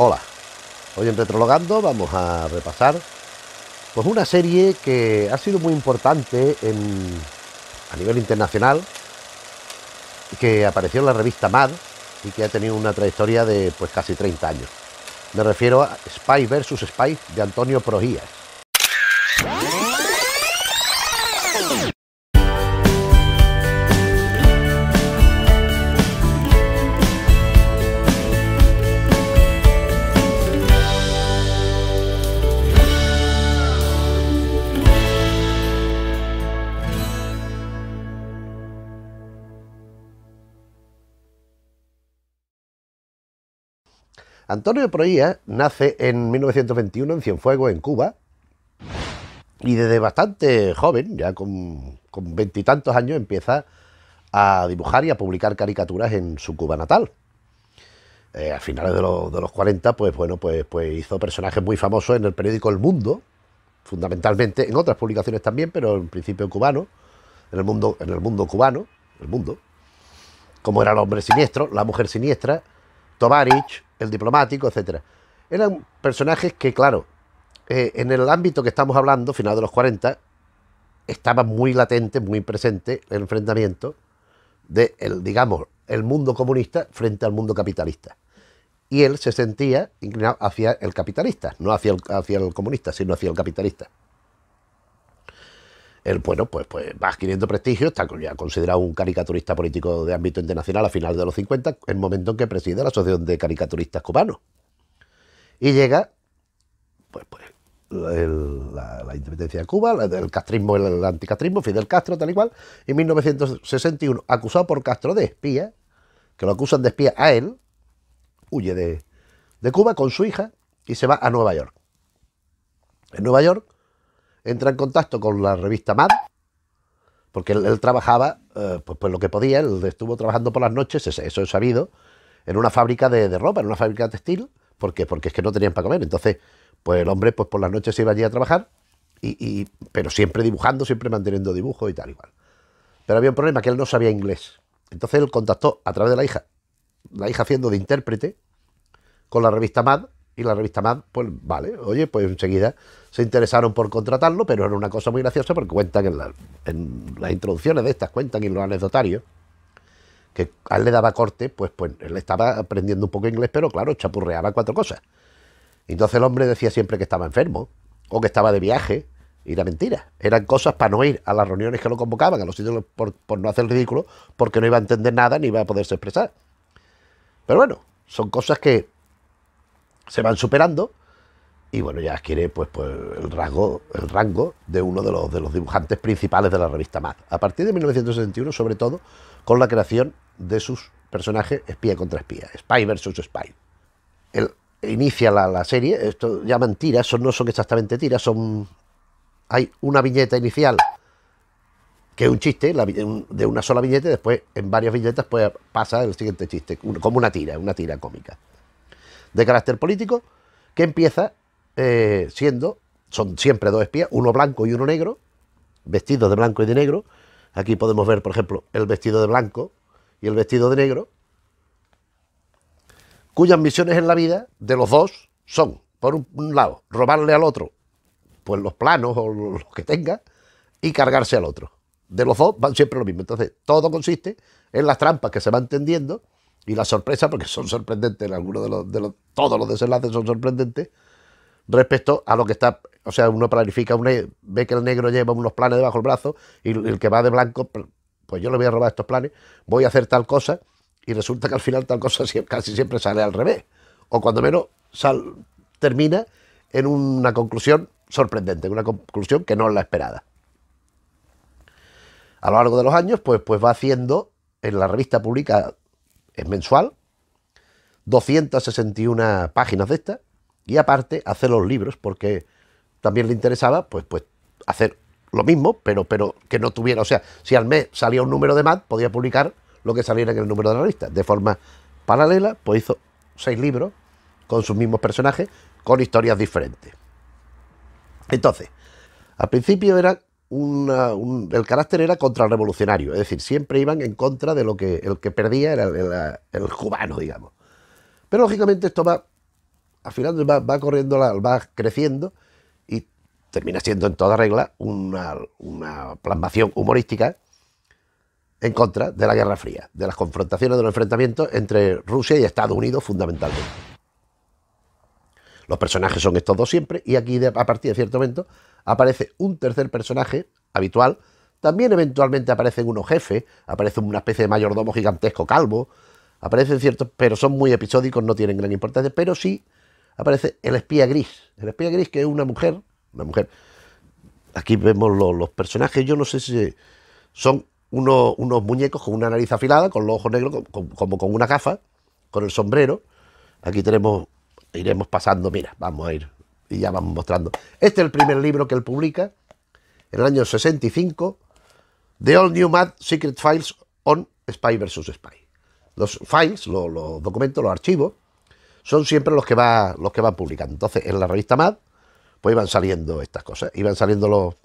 Hola, hoy en Retrologando vamos a repasar pues una serie que ha sido muy importante a nivel internacional, que apareció en la revista Mad y que ha tenido una trayectoria de pues casi 30 años. Me refiero a Spy vs Spy de Antonio Prohías. Antonio Prohías nace en 1921 en Cienfuegos, en Cuba, y desde bastante joven, ya con veintitantos años, empieza a dibujar y a publicar caricaturas en su Cuba natal. A finales de los 40, pues hizo personajes muy famosos en el periódico El Mundo, fundamentalmente, en otras publicaciones también, pero en principio cubano, en el mundo cubano, como era El Hombre Siniestro, La Mujer Siniestra, Tovarich, El Diplomático, etcétera. Eran personajes que, claro, en el ámbito que estamos hablando, final de los 40, estaba muy latente, muy presente el enfrentamiento de, el mundo comunista frente al mundo capitalista. Y él se sentía inclinado hacia el capitalista, no hacia el comunista, sino hacia el capitalista. Él, bueno, pues va adquiriendo prestigio, está ya considerado un caricaturista político de ámbito internacional a finales de los 50, el momento en que preside la Asociación de Caricaturistas Cubanos. Y llega, la independencia de Cuba, el castrismo, el anticastrismo, Fidel Castro, tal y cual, y en 1961, acusado por Castro de espía, que lo acusan de espía a él, huye de Cuba con su hija y se va a Nueva York. En Nueva York entra en contacto con la revista Mad, porque él trabajaba pues lo que podía. Él estuvo trabajando por las noches, eso es sabido, en una fábrica de ropa, en una fábrica textil, porque es que no tenían para comer. Entonces, pues el hombre pues por las noches se iba allí a trabajar, pero siempre dibujando, siempre manteniendo dibujos y tal y cual. Pero había un problema, que él no sabía inglés. Entonces él contactó a través de la hija haciendo de intérprete con la revista Mad, y la revista Mad, pues vale, oye, pues enseguida se interesaron por contratarlo, pero era una cosa muy graciosa porque cuentan en las introducciones de estas, cuentan en los anecdotarios, que a él le daba corte, pues él estaba aprendiendo un poco inglés, pero claro, chapurreaba cuatro cosas. Entonces el hombre decía siempre que estaba enfermo, o que estaba de viaje, y era mentira. Eran cosas para no ir a las reuniones que lo convocaban, a los sitios por no hacer el ridículo, porque no iba a entender nada ni iba a poderse expresar. Pero bueno, son cosas que se van superando y bueno, ya adquiere pues el rango de uno de los dibujantes principales de la revista Mad. A partir de 1961, sobre todo, con la creación de sus personajes espía contra espía, Spy versus Spy. Él inicia la serie, esto llaman tiras, no son exactamente tiras, hay una viñeta inicial que es un chiste, de una sola viñeta, y después en varias viñetas pues pasa el siguiente chiste, como una tira cómica de carácter político, que empieza son siempre dos espías, uno blanco y uno negro, vestidos de blanco y de negro. Aquí podemos ver, por ejemplo, el vestido de blanco y el vestido de negro, cuyas misiones en la vida de los dos son, por un lado, robarle al otro pues los planos o lo que tenga, y cargarse al otro. De los dos van siempre lo mismo. Entonces, todo consiste en las trampas que se van tendiendo y la sorpresa, porque son sorprendentes, algunos todos los desenlaces son sorprendentes respecto a lo que está. O sea, uno planifica, ve que el negro lleva unos planes debajo del brazo y el que va de blanco, pues yo le voy a robar estos planes, voy a hacer tal cosa, y resulta que al final tal cosa casi siempre sale al revés, o cuando menos termina en una conclusión sorprendente, una conclusión que no es la esperada. A lo largo de los años, pues va haciendo, en la revista pública es mensual, 261 páginas de estas, y aparte hace los libros, porque también le interesaba pues hacer lo mismo, pero que no tuviera, o sea, si al mes salía un número de Mad, podía publicar lo que saliera en el número de la revista. De forma paralela, pues hizo 6 libros con sus mismos personajes, con historias diferentes. Entonces, al principio era el carácter era contrarrevolucionario, es decir, siempre iban en contra de lo que el que perdía era el cubano, digamos. Pero lógicamente esto va al final va corriendo, va creciendo y termina siendo en toda regla una plasmación humorística en contra de la Guerra Fría, de las confrontaciones, de los enfrentamientos entre Rusia y Estados Unidos fundamentalmente. Los personajes son estos dos siempre y aquí a partir de cierto momento aparece un tercer personaje habitual, también eventualmente aparecen unos jefes, aparece una especie de mayordomo gigantesco calvo, aparecen ciertos, pero son muy episódicos, no tienen gran importancia, pero sí aparece el espía gris que es una mujer, aquí vemos los personajes, yo no sé si son unos muñecos con una nariz afilada, con los ojos negros, como con una gafa, con el sombrero, aquí tenemos, iremos pasando, mira, vamos a ir, y ya vamos mostrando, este es el primer libro que él publica, en el año 65, The All New Mad Secret Files on Spy vs Spy. Los files, los documentos, los archivos, son siempre los que va publicando. Entonces, en la revista Mad, pues iban saliendo estas cosas, iban saliendo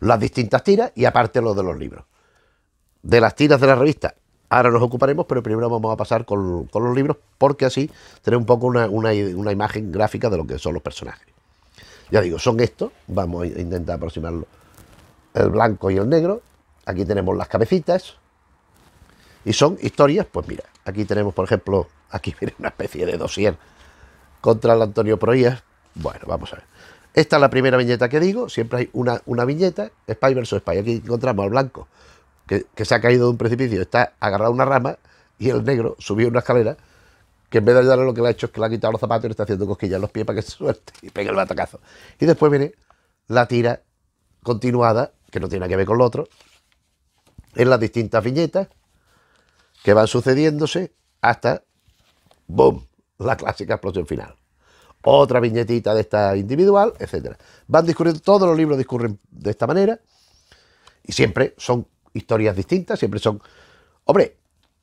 las distintas tiras y aparte los de los libros. De las tiras de la revista, ahora nos ocuparemos, pero primero vamos a pasar con los libros, porque así tenemos un poco una imagen gráfica de lo que son los personajes. Ya digo, son estos, vamos a intentar aproximarlo, el blanco y el negro, aquí tenemos las cabecitas, y son historias, pues mira, aquí tenemos por ejemplo, aquí viene una especie de dossier contra el Antonio Prohías, bueno, vamos a ver, esta es la primera viñeta que digo, siempre hay una viñeta, Spy vs Spy, aquí encontramos al blanco, que se ha caído de un precipicio, está agarrado a una rama, y el negro subió una escalera, que en vez de ayudarle lo que le ha hecho es que le ha quitado los zapatos y le está haciendo cosquillas en los pies para que se suelte y pegue el batacazo. Y después viene la tira continuada, que no tiene nada que ver con lo otro, en las distintas viñetas que van sucediéndose hasta, ¡boom!, la clásica explosión final. Otra viñetita de esta individual, etc. Van discurriendo, todos los libros discurren de esta manera y siempre son historias distintas, siempre son... Hombre,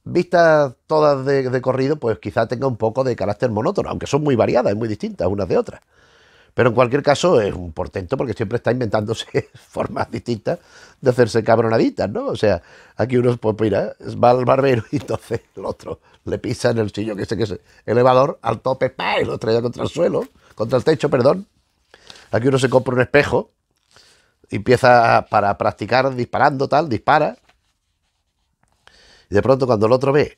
vistas todas de corrido, pues quizá tenga un poco de carácter monótono, aunque son muy variadas, muy distintas unas de otras. Pero en cualquier caso es un portento porque siempre está inventándose formas distintas de hacerse cabronaditas, ¿no? O sea, aquí uno, pues mira, va al barbero y entonces el otro le pisa en el sillón, que es elevador, al tope, ¡pah!, y lo traía contra el suelo, contra el techo, perdón. Aquí uno se compra un espejo y empieza para practicar disparando, tal, dispara. Y de pronto cuando el otro ve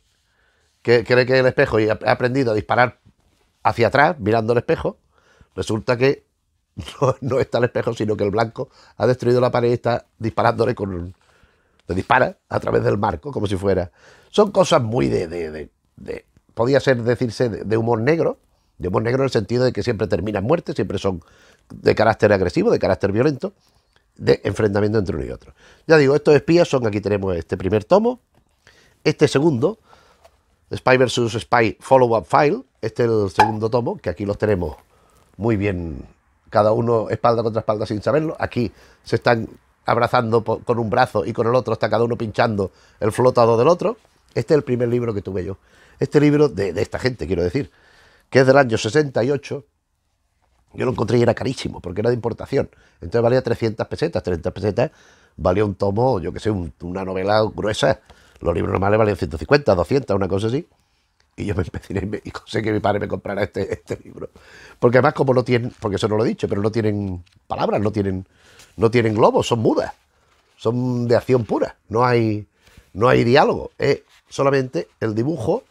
que cree que es el espejo y ha aprendido a disparar hacia atrás mirando el espejo, resulta que no está el espejo, sino que el blanco ha destruido la pared y está disparándole le dispara a través del marco, como si fuera... Son cosas muy podía ser decirse de humor negro, en el sentido de que siempre terminan muertes, siempre son de carácter agresivo, de carácter violento, de enfrentamiento entre uno y otro. Ya digo, estos espías son... Aquí tenemos este primer tomo, este segundo, Spy vs Spy Follow-up File, este es el segundo tomo, que aquí los tenemos muy bien, cada uno espalda contra espalda sin saberlo, aquí se están abrazando con un brazo y con el otro está cada uno pinchando el flotador del otro. Este es el primer libro que tuve yo, este libro de esta gente, quiero decir, que es del año 68, yo lo encontré y era carísimo, porque era de importación, entonces valía 300 pesetas, 30 pesetas, valía un tomo, yo que sé, una novela gruesa. Los libros normales valían 150, 200, una cosa así. Y yo me empeciné y conseguí que mi padre me comprara este libro. Porque además, como no tienen, porque eso no lo he dicho, pero no tienen palabras, no tienen globos, son mudas. Son de acción pura, no hay diálogo. Es solamente el dibujo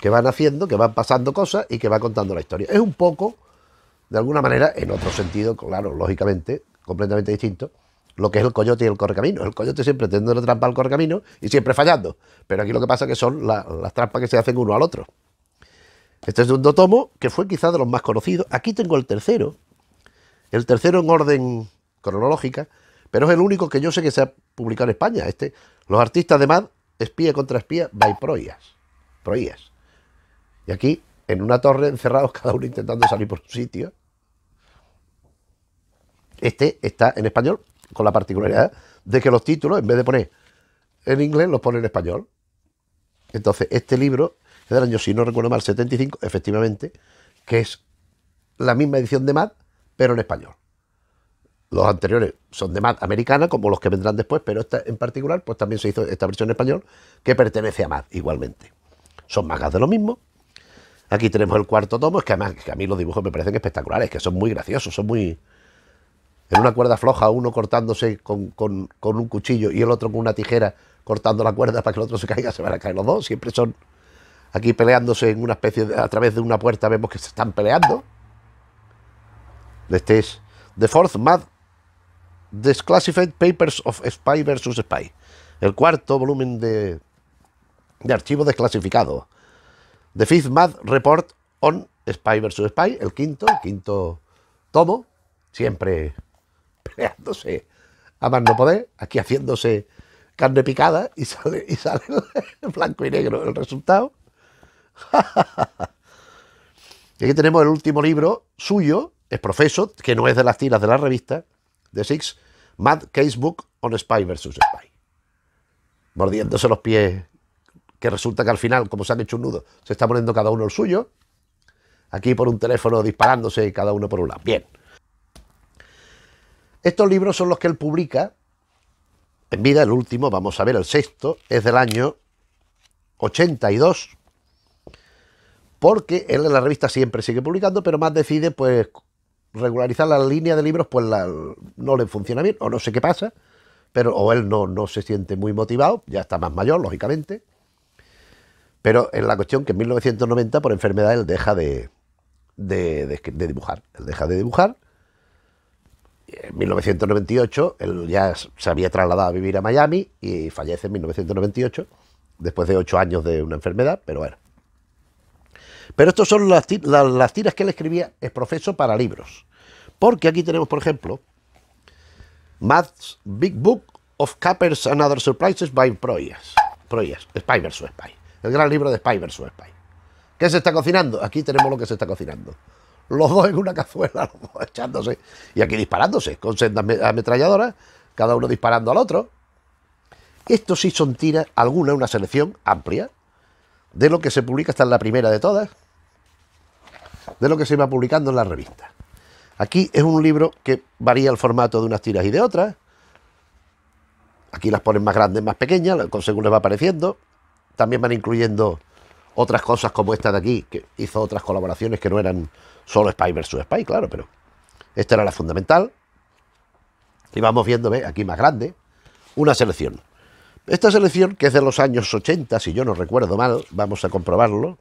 que van haciendo, que van pasando cosas y que va contando la historia. Es un poco, de alguna manera, en otro sentido, claro, lógicamente, completamente distinto, lo que es el coyote y el correcamino. El coyote siempre tendiendo trampa al correcamino y siempre fallando. Pero aquí lo que pasa es que son las trampas que se hacen uno al otro. Este segundo tomo, que fue quizá de los más conocidos. Aquí tengo el tercero. El tercero en orden cronológica, pero es el único que yo sé que se ha publicado en España. Este, Los artistas de Mad, espía contra espía, by Prohías. Y aquí, en una torre, encerrados, cada uno intentando salir por un sitio. Este está en español, con la particularidad de que los títulos, en vez de poner en inglés, los pone en español. Entonces, este libro es del año, si no recuerdo mal, 75, efectivamente, que es la misma edición de Mad, pero en español. Los anteriores son de Mad americana, como los que vendrán después, pero esta en particular, pues también se hizo esta versión en español, que pertenece a Mad igualmente. Son magas de lo mismo. Aquí tenemos el cuarto tomo, es que además a mí los dibujos me parecen espectaculares, que son muy graciosos, son muy... En una cuerda floja, uno cortándose con un cuchillo y el otro con una tijera cortando la cuerda para que el otro se caiga, se van a caer los dos, siempre son aquí peleándose en una especie de... a través de una puerta vemos que se están peleando. Este es The Fourth Mad Disclassified Papers of Spy vs Spy, el cuarto volumen de archivo desclasificado. The Fifth Mad Report on Spy vs Spy, el quinto tomo, siempre peleándose a más no poder, aquí haciéndose carne picada y sale en blanco y negro el resultado. Y aquí tenemos el último libro suyo, es profeso, que no es de las tiras de la revista, The Six Mad Casebook on Spy vs Spy. Mordiéndose los pies, que resulta que al final, como se han hecho un nudo, se está poniendo cada uno el suyo. Aquí por un teléfono disparándose cada uno por un lado. Bien. Estos libros son los que él publica en vida. El último, vamos a ver, el sexto, es del año 82. Porque él en la revista siempre sigue publicando, pero más decide pues regularizar la línea de libros, pues no le funciona bien, o no sé qué pasa, pero o él no se siente muy motivado, ya está más mayor, lógicamente. Pero es la cuestión que en 1990, por enfermedad, él deja de dibujar. Él deja de dibujar. En 1998, él ya se había trasladado a vivir a Miami y fallece en 1998, después de 8 años de una enfermedad, pero bueno. Pero estas son las tiras que él escribía exprofeso para libros. Porque aquí tenemos, por ejemplo, Matt's Big Book of Cappers and Other Surprises by Prohías. Spy vs Spy. El gran libro de Spy vs Spy. ¿Qué se está cocinando? Aquí tenemos lo que se está cocinando. Los dos en una cazuela, los dos echándose. Y aquí disparándose, con sendas ametralladoras, cada uno disparando al otro. Estos sí son tiras, alguna, una selección amplia, de lo que se publica, esta es la primera de todas, de lo que se va publicando en la revista. Aquí es un libro que varía el formato de unas tiras y de otras. Aquí las ponen más grandes, más pequeñas, según les va apareciendo. También van incluyendo otras cosas como esta de aquí, que hizo otras colaboraciones que no eran solo Spy vs Spy, claro, pero esta era la fundamental. Y vamos viendo, ¿ves? Aquí más grande, una selección. Esta selección, que es de los años 80, si yo no recuerdo mal, vamos a comprobarlo.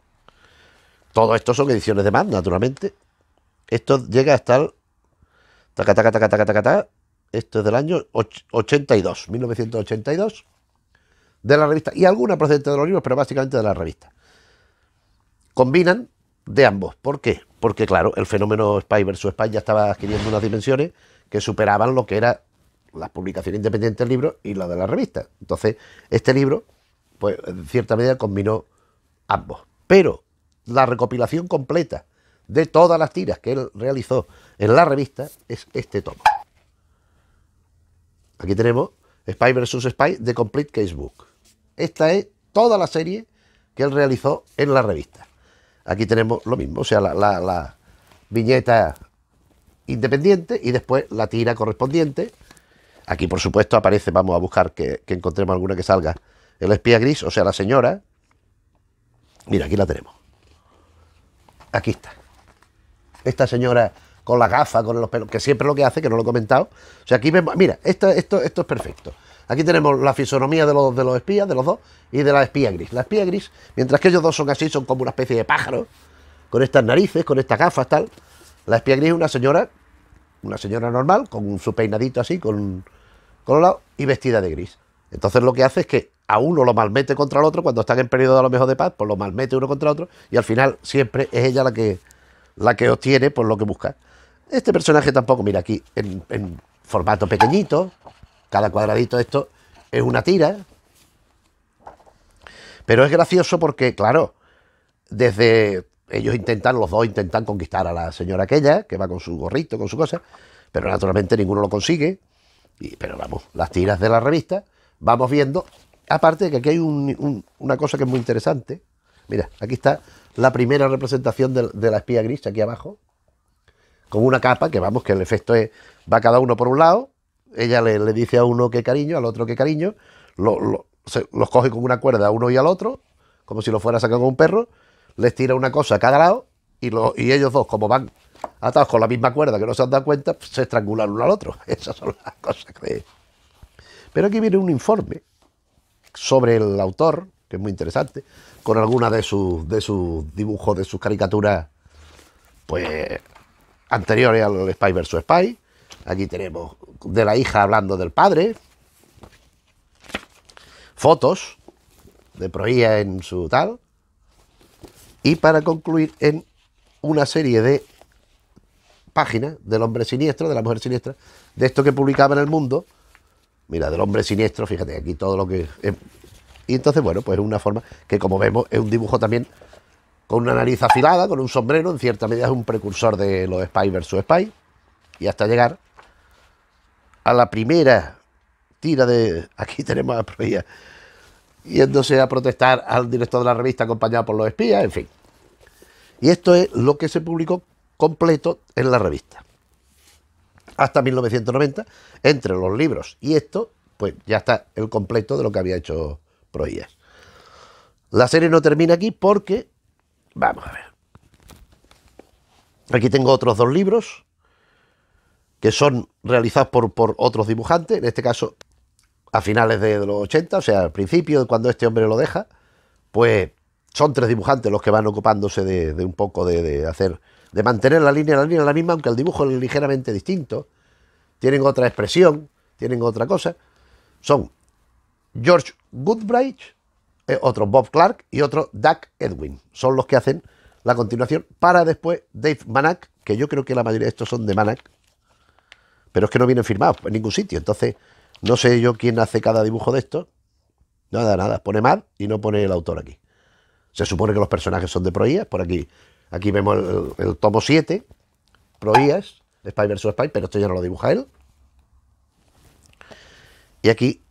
Todo esto son ediciones de Mad, naturalmente. Esto llega hasta el... Esto es del año 82, 1982, de la revista. Y alguna procedente de los libros, pero básicamente de la revista. Combinan de ambos. ¿Por qué? Porque, claro, el fenómeno Spy vs Spy ya estaba adquiriendo unas dimensiones que superaban lo que era las publicaciones independientes del libro y la de la revista. Entonces, este libro, pues en cierta medida combinó ambos. Pero la recopilación completa de todas las tiras que él realizó en la revista es este tomo. Aquí tenemos Spy vs Spy The Complete Casebook. Esta es toda la serie que él realizó en la revista. Aquí tenemos lo mismo, o sea, la viñeta independiente y después la tira correspondiente. Aquí, por supuesto, aparece, vamos a buscar que encontremos alguna que salga, el espía gris, o sea, la señora. Mira, aquí la tenemos. Aquí está. Esta señora con la gafa, con los pelos, que siempre lo que hace, que no lo he comentado. O sea, aquí vemos, mira, esto es perfecto. Aquí tenemos la fisonomía de los espías, de los dos, y de la espía gris. La espía gris, mientras que ellos dos son así, son como una especie de pájaro, con estas narices, con estas gafas, tal. La espía gris es una señora normal, con su peinadito así, con colorado y vestida de gris. Entonces lo que hace es que a uno lo malmete contra el otro cuando están en periodo a lo mejor de paz, pues lo malmete uno contra el otro y al final siempre es ella la que obtiene por lo que busca. Este personaje tampoco, mira aquí, en formato pequeñito, cada cuadradito de esto es una tira. Pero es gracioso porque, claro, desde... Ellos intentan, los dos intentan conquistar a la señora aquella, que va con su gorrito, con su cosa, pero naturalmente ninguno lo consigue. Pero vamos, las tiras de la revista, vamos viendo. Aparte de que aquí hay una cosa que es muy interesante. Mira, aquí está la primera representación de la espía gris, aquí abajo, con una capa, que vamos, que el efecto es, va cada uno por un lado, ella le dice a uno que cariño, al otro que cariño, los coge con una cuerda a uno y al otro, como si lo fuera a sacar con un perro, les tira una cosa a cada lado y ellos dos, como van atados con la misma cuerda que no se han dado cuenta, pues se estrangulan uno al otro. Esas son las cosas que... Pero aquí viene un informe sobre el autor, que es muy interesante, con algunas de sus dibujos, de sus caricaturas, pues anteriores al Spy vs Spy. Aquí tenemos de la hija hablando del padre, fotos de Prohías en su tal, y para concluir en una serie de páginas del hombre siniestro, de la mujer siniestra, de esto que publicaba en El Mundo. Mira, del hombre siniestro, fíjate, aquí todo lo que... Y entonces, bueno, pues una forma que, como vemos, es un dibujo también con una nariz afilada, con un sombrero, en cierta medida es un precursor de los Spy vs Spy, y hasta llegar a la primera tira de... Aquí tenemos a Prohías yéndose a protestar al director de la revista acompañado por los espías, en fin. Y esto es lo que se publicó completo en la revista. Hasta 1990, entre los libros y esto, pues ya está el completo de lo que había hecho Prohías. La serie no termina aquí porque... Vamos a ver. Aquí tengo otros dos libros que son realizados por otros dibujantes, en este caso a finales de los 80, o sea, al principio, cuando este hombre lo deja, pues son tres dibujantes los que van ocupándose de un poco de hacer... de mantener la línea la misma, aunque el dibujo es ligeramente distinto, tienen otra expresión, tienen otra cosa. Son George Woodbridge, otro Bob Clark y otro Duck Edwing. Son los que hacen la continuación para después Dave Manak, que yo creo que la mayoría de estos son de Manak, pero es que no vienen firmados en ningún sitio, entonces no sé yo quién hace cada dibujo de estos. Nada, pone Matt y no pone el autor aquí. Se supone que los personajes son de Prohías, por aquí... Aquí vemos el tomo 7, Prohías, Spy vs Spy, pero esto ya no lo dibuja él. Y aquí,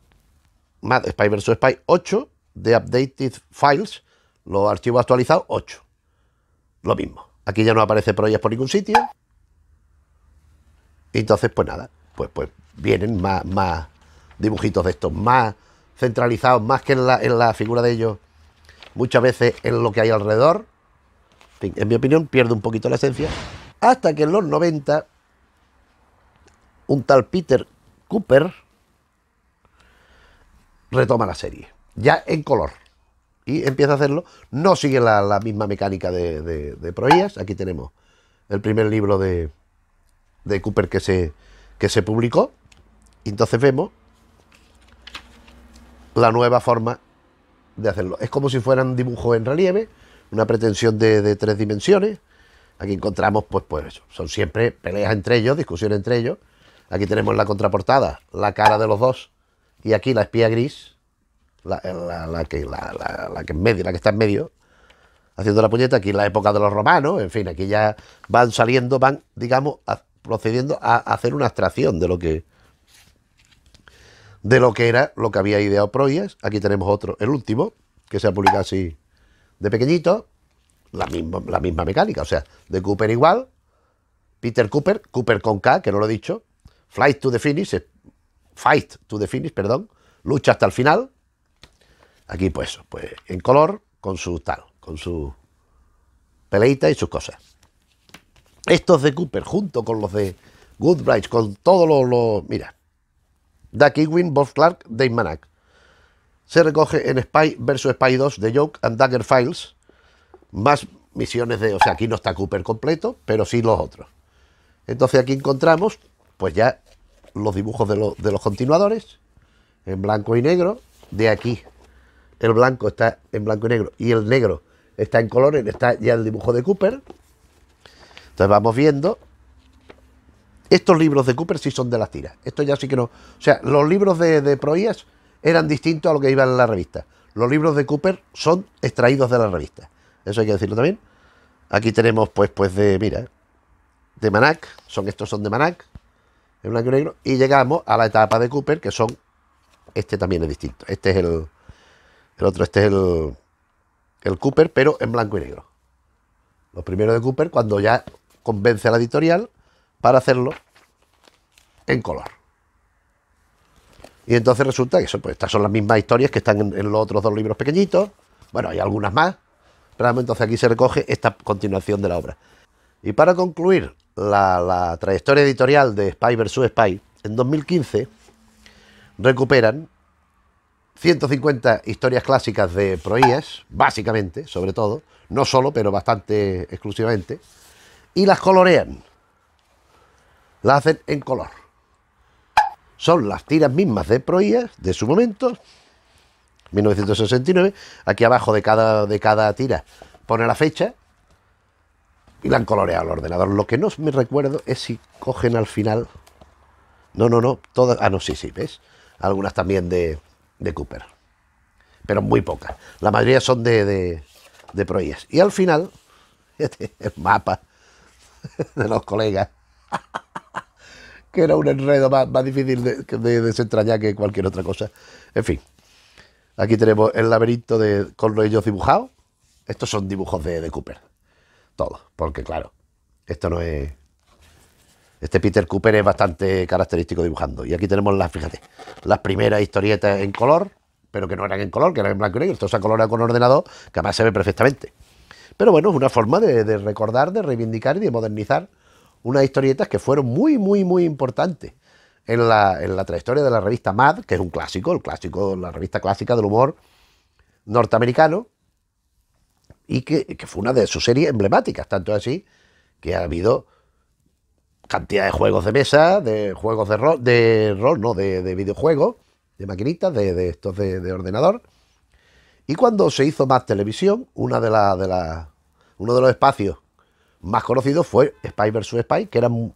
Spy vs Spy 8, The Updated Files, los archivos actualizados, 8. Lo mismo. Aquí ya no aparece Prohías por ningún sitio. Y entonces, pues nada, pues vienen más dibujitos de estos, más centralizados, más que en la figura de ellos, muchas veces en lo que hay alrededor. En mi opinión, pierde un poquito la esencia, hasta que en los 90 un tal Peter Kuper retoma la serie, ya en color, y empieza a hacerlo. No sigue la misma mecánica de Prohías. Aquí tenemos el primer libro de Kuper que se publicó, y entonces vemos la nueva forma de hacerlo. Es como si fueran dibujos en relieve, una pretensión de tres dimensiones. Aquí encontramos, pues eso, son siempre peleas entre ellos, discusiones entre ellos. Aquí tenemos en la contraportada la cara de los dos, y aquí la espía gris, la que en medio, la que está en medio, haciendo la puñeta. Aquí la época de los romanos, en fin, aquí ya van saliendo, van, digamos, procediendo a hacer una abstracción de lo que era lo que había ideado Prohías. Aquí tenemos otro, el último, que se ha publicado así de pequeñito, la misma mecánica, o sea, de Kuper igual, Peter Kuper, Kuper con K, que no lo he dicho, Fight to the Finish, lucha hasta el final. Aquí pues en color, con su peleita y sus cosas. Estos de Kuper, junto con los de Woodbridge, con todos los... Mira, Duck Edwing, Bob Clark, Dave Manak. Se recoge en Spy vs Spy 2 de Joke and Dagger Files, más misiones de... O sea, aquí no está Kuper completo, pero sí los otros. Entonces aquí encontramos, pues ya, los dibujos de los continuadores, en blanco y negro. De aquí, el blanco está en blanco y negro, y el negro está en color, está ya el dibujo de Kuper. Entonces vamos viendo... Estos libros de Kuper sí son de las tiras. Esto ya sí que no... O sea, los libros de Prohías eran distintos a lo que iba en la revista. Los libros de Kuper son extraídos de la revista. Eso hay que decirlo también. Aquí tenemos de Manak. Estos son de Manak, en blanco y negro. Y llegamos a la etapa de Kuper, que son... Este también es distinto. Este es el Kuper, pero en blanco y negro. Los primeros de Kuper, cuando ya convence a la editorial para hacerlo en color. Y entonces resulta que eso, pues estas son las mismas historias que están en los otros dos libros pequeñitos. Bueno, hay algunas más, Pero entonces aquí se recoge esta continuación de la obra. Y para concluir la trayectoria editorial de Spy vs Spy, en 2015 recuperan 150 historias clásicas de Prohías, básicamente, sobre todo, no solo, pero bastante exclusivamente, y las colorean, las hacen en color. Son las tiras mismas de Prohías, de su momento, 1969, aquí abajo de cada tira pone la fecha y la han coloreado al ordenador. Lo que no me recuerdo es si cogen al final... No, todas... Ah, no, sí, ¿ves? Algunas también de Kuper, pero muy pocas. La mayoría son de Prohías. Y al final, este el mapa de los colegas, que era un enredo más difícil de desentrañar que cualquier otra cosa. En fin, aquí tenemos el laberinto con los ellos dibujados. Estos son dibujos de Kuper, todos, porque claro, esto no es... Este Peter Kuper es bastante característico dibujando. Y aquí tenemos las primeras historietas en color, pero que no eran en color, que eran en blanco y negro. Esto se ha colorado con ordenador, que además se ve perfectamente. Pero bueno, es una forma de recordar, de reivindicar y de modernizar unas historietas que fueron muy, muy, muy importantes en la trayectoria de la revista Mad, que es un clásico, la revista clásica del humor norteamericano, y que fue una de sus series emblemáticas, tanto así que ha habido... cantidad de juegos de mesa, de juegos de rol, de videojuegos, de maquinitas, de estos de ordenador. Y cuando se hizo más televisión, uno de los espacios más conocidos fue Spy vs Spy, que eran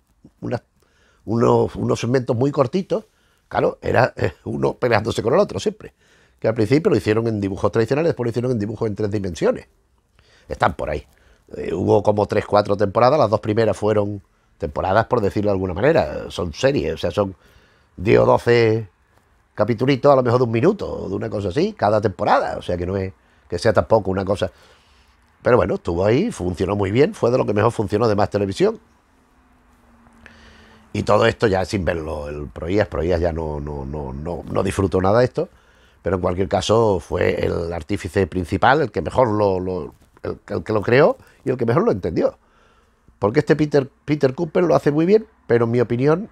unos segmentos muy cortitos. Claro, era uno peleándose con el otro siempre. Que al principio lo hicieron en dibujos tradicionales, después lo hicieron en dibujos en 3 dimensiones. Están por ahí. Hubo como 3 o 4 temporadas, las 2 primeras fueron... temporadas, por decirlo de alguna manera, son series, o sea, son 10 o 12 capitulitos, a lo mejor de 1 minuto, o de una cosa así, cada temporada, o sea, que no es que sea tampoco una cosa... Pero bueno, estuvo ahí, funcionó muy bien, fue de lo que mejor funcionó de más televisión. Y todo esto ya sin verlo, el Prohías ya no disfrutó nada de esto, pero en cualquier caso fue el artífice principal, el que mejor el que lo creó y el que mejor lo entendió. Porque este Peter Kuper lo hace muy bien, pero en mi opinión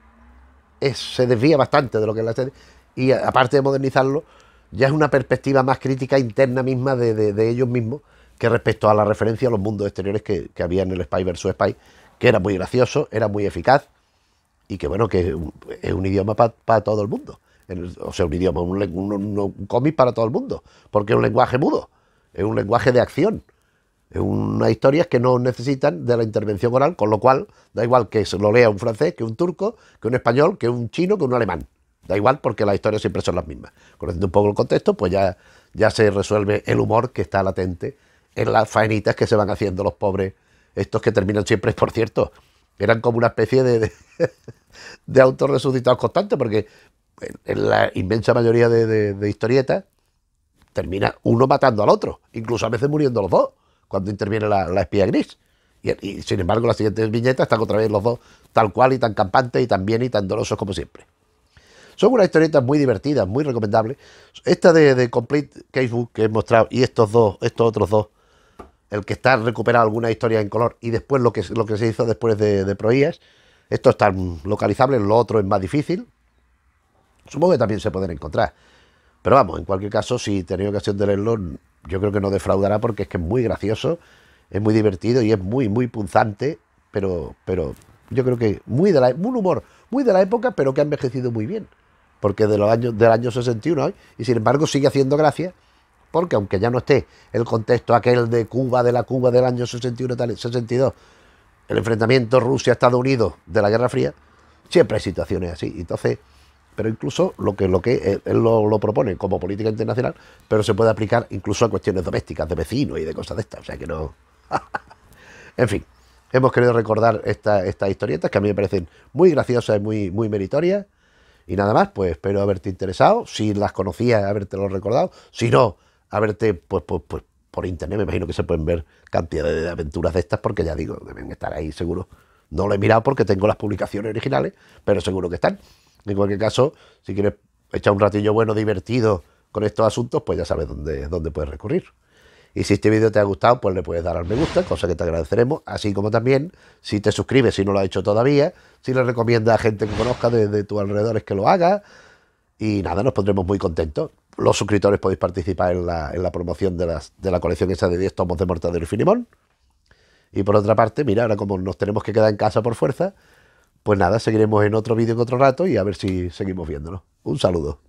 se desvía bastante de lo que es la serie. Y aparte de modernizarlo, ya es una perspectiva más crítica interna misma de ellos mismos que respecto a la referencia a los mundos exteriores que había en el Spy vs Spy, que era muy gracioso, era muy eficaz y que bueno, que es un idioma para todo el mundo. O sea, un idioma, un cómic para todo el mundo, porque es un lenguaje mudo, es un lenguaje de acción. Es unas historias que no necesitan de la intervención oral, con lo cual da igual que se lo lea un francés, que un turco, que un español, que un chino, que un alemán. Da igual porque las historias siempre son las mismas. Conociendo un poco el contexto, pues ya se resuelve el humor que está latente en las faenitas que se van haciendo los pobres. Estos que terminan siempre, por cierto, eran como una especie de autorresucitados constantes, porque en la inmensa mayoría de historietas termina uno matando al otro, incluso a veces muriendo los dos, cuando interviene la espía gris. Y sin embargo, las siguientes viñetas están otra vez los dos tal cual y tan campantes y tan bien y tan dolorosos como siempre. Son unas historietas muy divertidas, muy recomendables. Esta de Complete Casebook que he mostrado y estos otros dos, el que está recuperado algunas historias en color y después lo que se hizo después de Prohías, estos están localizables, lo otro es más difícil. Supongo que también se pueden encontrar. Pero vamos, en cualquier caso, si tenéis ocasión de leerlo, yo creo que no defraudará porque es que es muy gracioso, es muy divertido y es muy, muy punzante, pero yo creo que un humor muy de la época, pero que ha envejecido muy bien, porque del año 61 hoy, y sin embargo sigue haciendo gracia, porque aunque ya no esté el contexto aquel de Cuba, de la Cuba del año 61, 62, el enfrentamiento Rusia-Estados Unidos de la Guerra Fría, siempre hay situaciones así, entonces... pero incluso lo que él lo propone como política internacional, pero se puede aplicar incluso a cuestiones domésticas, de vecinos y de cosas de estas, o sea que no... En fin, hemos querido recordar estas historietas que a mí me parecen muy graciosas y muy, muy meritorias, y nada más, pues espero haberte interesado, si las conocías, habértelo recordado, si no, haberte, pues por internet me imagino que se pueden ver cantidad de aventuras de estas, porque ya digo, deben estar ahí seguro, no lo he mirado porque tengo las publicaciones originales, pero seguro que están. En cualquier caso, si quieres echar un ratillo bueno, divertido con estos asuntos, pues ya sabes dónde puedes recurrir. Y si este vídeo te ha gustado, pues le puedes dar al me gusta, cosa que te agradeceremos, así como también si te suscribes, si no lo has hecho todavía, si le recomiendas a gente que conozca de tus alrededores que lo haga. Y nada, nos pondremos muy contentos. Los suscriptores podéis participar en la promoción de la colección esa de 10 tomos de Mortadelo y Filemón. Y por otra parte, mira, ahora como nos tenemos que quedar en casa por fuerza, pues nada, seguiremos en otro vídeo en otro rato y a ver si seguimos viéndonos. Un saludo.